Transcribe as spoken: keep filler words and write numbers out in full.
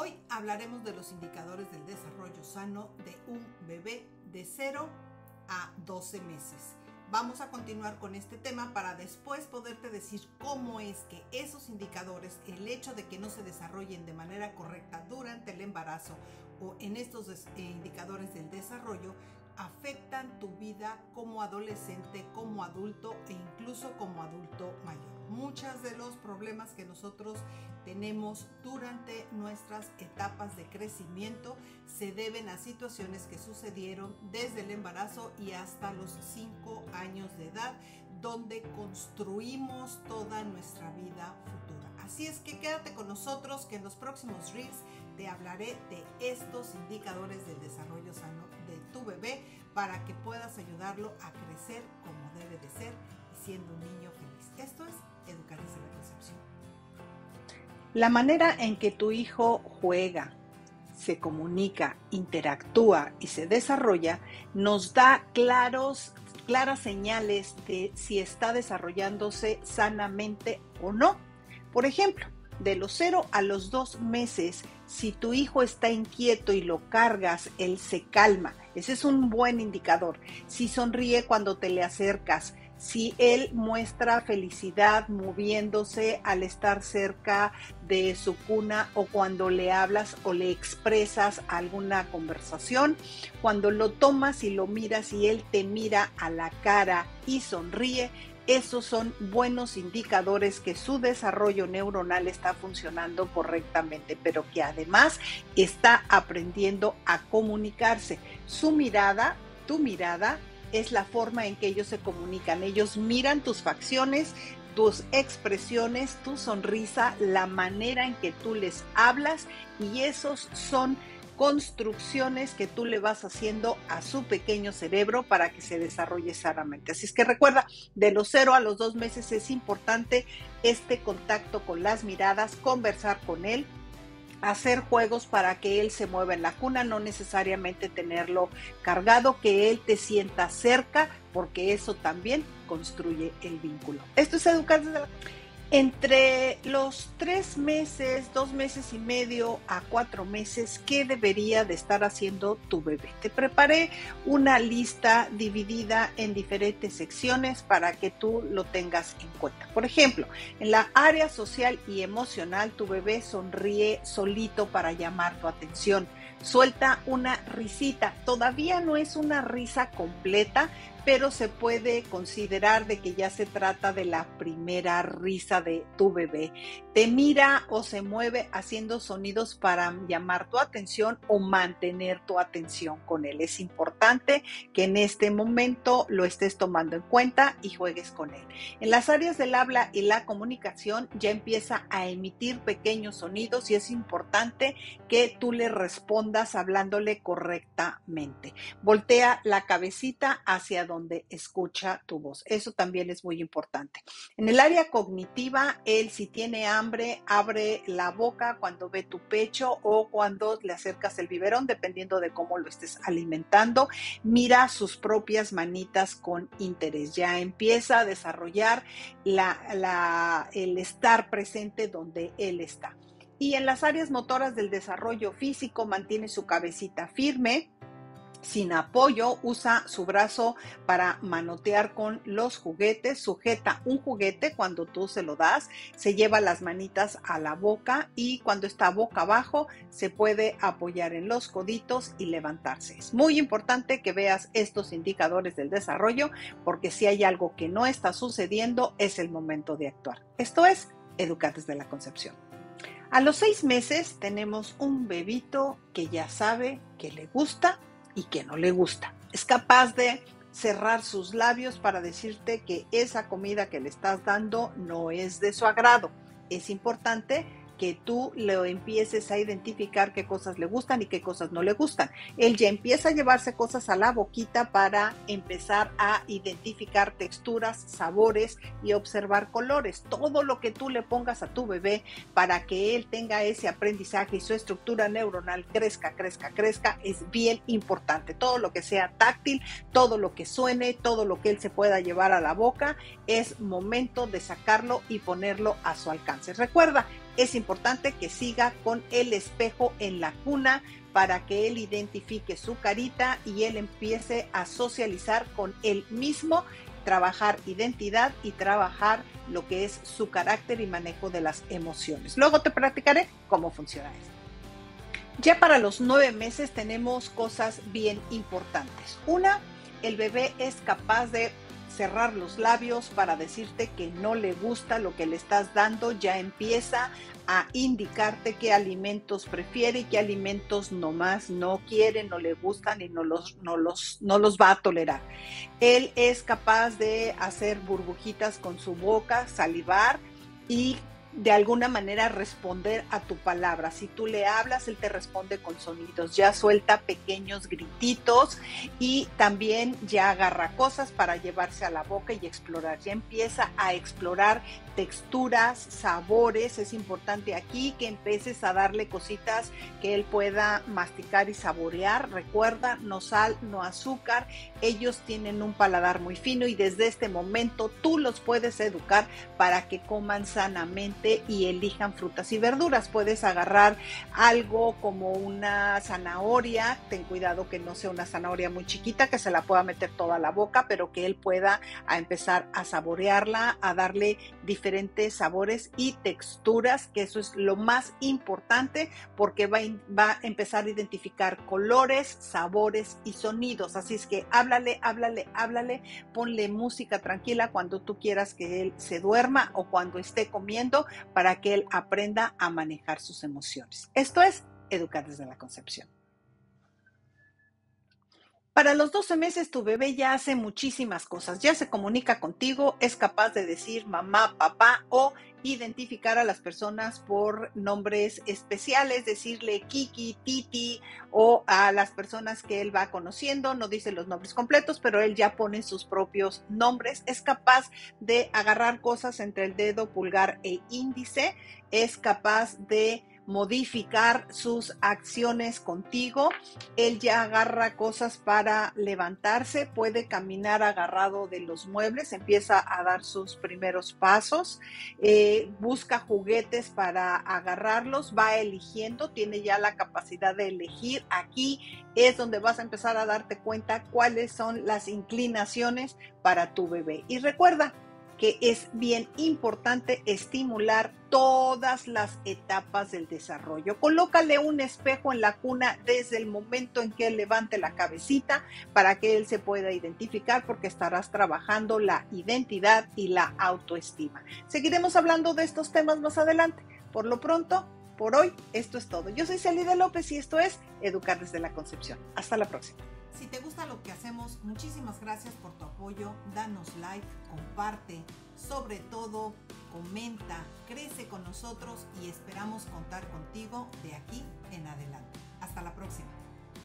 Hoy hablaremos de los indicadores del desarrollo sano de un bebé de cero a doce meses. Vamos a continuar con este tema para después poderte decir cómo es que esos indicadores, el hecho de que no se desarrollen de manera correcta durante el embarazo o en estos indicadores del desarrollo, afectan tu vida como adolescente, como adulto e incluso como adulto mayor. Muchos de los problemas que nosotros tenemos durante nuestras etapas de crecimiento se deben a situaciones que sucedieron desde el embarazo y hasta los cinco años de edad, donde construimos toda nuestra vida futura. Así es que quédate con nosotros, que en los próximos Reels te hablaré de estos indicadores del desarrollo sano de tu bebé para que puedas ayudarlo a crecer como debe de ser y siendo un niño feliz. Esto es Educar desde la Concepción. La manera en que tu hijo juega, se comunica, interactúa y se desarrolla nos da claros claras señales de si está desarrollándose sanamente o no. Por ejemplo, de los cero a los dos meses, si tu hijo está inquieto y lo cargas, él se calma. Ese es un buen indicador. Si sonríe cuando te le acercas, si él muestra felicidad moviéndose al estar cerca de su cuna o cuando le hablas o le expresas alguna conversación, cuando lo tomas y lo miras y él te mira a la cara y sonríe, esos son buenos indicadores que su desarrollo neuronal está funcionando correctamente, pero que además está aprendiendo a comunicarse. Su mirada, tu mirada, es la forma en que ellos se comunican. Ellos miran tus facciones, tus expresiones, tu sonrisa, la manera en que tú les hablas, y esos son construcciones que tú le vas haciendo a su pequeño cerebro para que se desarrolle sanamente. Así es que recuerda, de los cero a los dos meses es importante este contacto con las miradas, conversar con él, hacer juegos para que él se mueva en la cuna, no necesariamente tenerlo cargado, que él te sienta cerca, porque eso también construye el vínculo. Esto es educar desde la... Entre los tres meses, dos meses y medio a cuatro meses, ¿qué debería de estar haciendo tu bebé? Te preparé una lista dividida en diferentes secciones para que tú lo tengas en cuenta. Por ejemplo, en la área social y emocional, tu bebé sonríe solito para llamar tu atención. Suelta una risita. Todavía no es una risa completa, pero se puede considerar de que ya se trata de la primera risa de tu bebé. Te mira o se mueve haciendo sonidos para llamar tu atención o mantener tu atención con él. Es importante que en este momento lo estés tomando en cuenta y juegues con él. En las áreas del habla y la comunicación ya empieza a emitir pequeños sonidos y es importante que tú le respondas hablándole correctamente. Voltea la cabecita hacia donde donde escucha tu voz. Eso también es muy importante. En el área cognitiva, él si tiene hambre, abre la boca cuando ve tu pecho o cuando le acercas el biberón, dependiendo de cómo lo estés alimentando. Mira sus propias manitas con interés. Ya empieza a desarrollar la, la, el estar presente donde él está. Y en las áreas motoras del desarrollo físico, mantiene su cabecita firme, sin apoyo, usa su brazo para manotear con los juguetes, sujeta un juguete cuando tú se lo das, se lleva las manitas a la boca y cuando está boca abajo se puede apoyar en los coditos y levantarse. Es muy importante que veas estos indicadores del desarrollo, porque si hay algo que no está sucediendo es el momento de actuar. Esto es Educar desde la Concepción. A los seis meses tenemos un bebito que ya sabe que le gusta y que no le gusta. Es capaz de cerrar sus labios para decirte que esa comida que le estás dando no es de su agrado. Es importante que tú le empieces a identificar qué cosas le gustan y qué cosas no le gustan. Él ya empieza a llevarse cosas a la boquita para empezar a identificar texturas, sabores y observar colores. Todo lo que tú le pongas a tu bebé para que él tenga ese aprendizaje y su estructura neuronal crezca, crezca, crezca, es bien importante. Todo lo que sea táctil, todo lo que suene, todo lo que él se pueda llevar a la boca, es momento de sacarlo y ponerlo a su alcance. Recuerda, es importante que siga con el espejo en la cuna para que él identifique su carita y él empiece a socializar con él mismo, trabajar identidad y trabajar lo que es su carácter y manejo de las emociones. Luego te platicaré cómo funciona esto. Ya para los nueve meses tenemos cosas bien importantes. Una, el bebé es capaz de cerrar los labios para decirte que no le gusta lo que le estás dando. Ya empieza a indicarte qué alimentos prefiere y qué alimentos nomás no quiere, no le gustan y no los, no los, no los va a tolerar. Él es capaz de hacer burbujitas con su boca, salivar y de alguna manera responder a tu palabra. Si tú le hablas, él te responde con sonidos, ya suelta pequeños grititos y también ya agarra cosas para llevarse a la boca y explorar. Ya empieza a explorar texturas, sabores. Es importante aquí que empieces a darle cositas que él pueda masticar y saborear. Recuerda, no sal, no azúcar. Ellos tienen un paladar muy fino y desde este momento tú los puedes educar para que coman sanamente y elijan frutas y verduras. Puedes agarrar algo como una zanahoria, ten cuidado que no sea una zanahoria muy chiquita, que se la pueda meter toda la boca, pero que él pueda a empezar a saborearla, a darle diferentes sabores y texturas, que eso es lo más importante, porque va, va a empezar a identificar colores, sabores y sonidos. Así es que háblale, háblale, háblale, ponle música tranquila cuando tú quieras que él se duerma o cuando esté comiendo, para que él aprenda a manejar sus emociones. Esto es Educar desde la Concepción. Para los doce meses tu bebé ya hace muchísimas cosas, ya se comunica contigo, es capaz de decir mamá, papá o identificar a las personas por nombres especiales, decirle Kiki, Titi o a las personas que él va conociendo, no dice los nombres completos, pero él ya pone sus propios nombres, es capaz de agarrar cosas entre el dedo pulgar e índice, es capaz de modificar sus acciones contigo, él ya agarra cosas para levantarse, puede caminar agarrado de los muebles, empieza a dar sus primeros pasos, eh, busca juguetes para agarrarlos, va eligiendo, tiene ya la capacidad de elegir. Aquí es donde vas a empezar a darte cuenta cuáles son las inclinaciones para tu bebé. Y recuerda que es bien importante estimular todas las etapas del desarrollo. Colócale un espejo en la cuna desde el momento en que él levante la cabecita para que él se pueda identificar, porque estarás trabajando la identidad y la autoestima. Seguiremos hablando de estos temas más adelante. Por lo pronto, por hoy, esto es todo. Yo soy Celida López y esto es Educar desde la Concepción. Hasta la próxima. Si te gusta lo que hacemos, muchísimas gracias por tu apoyo, danos like, comparte, sobre todo comenta, crece con nosotros y esperamos contar contigo de aquí en adelante. Hasta la próxima.